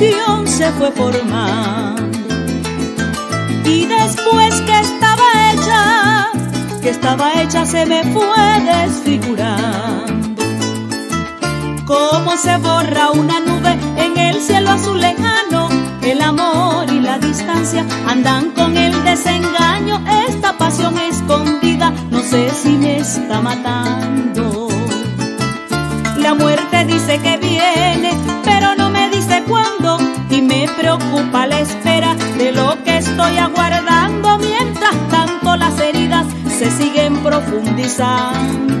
ilusión se fue formando. Y después que estaba hecha se me fue desfigurando. Como se borra una nube en el cielo azul lejano, el amor y la distancia andan con el desengaño. Esta pasión escondida no sé si me está matando. La muerte dice que viene, pero no me dice cuándo, y me preocupa la espera de lo que estoy aguardando. Mientras tanto las heridas se siguen profundizando.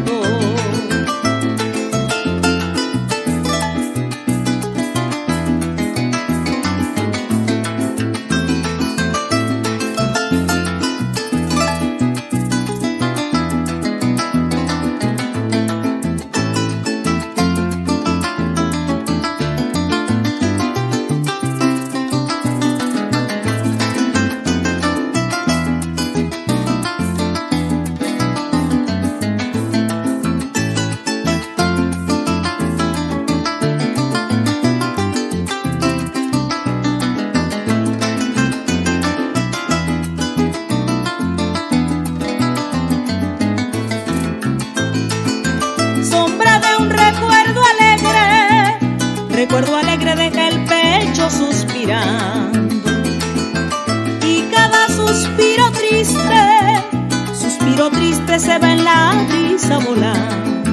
Recuerdo alegre deja el pecho suspirando, y cada suspiro triste se va en la brisa volando,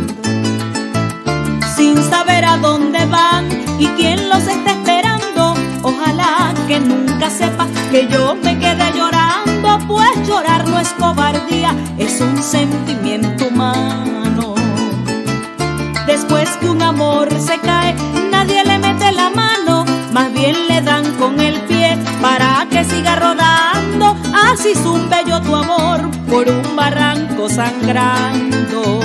sin saber a dónde van y quién los está esperando. Ojalá que nunca sepa que yo me quedé llorando, pues llorar no es cobardía, es un sentimiento humano. Después que un amor se cae, nadie le mete la mano, más bien le dan con el pie para que siga rodando. Así zumbe yo tu amor por un barranco sangrando.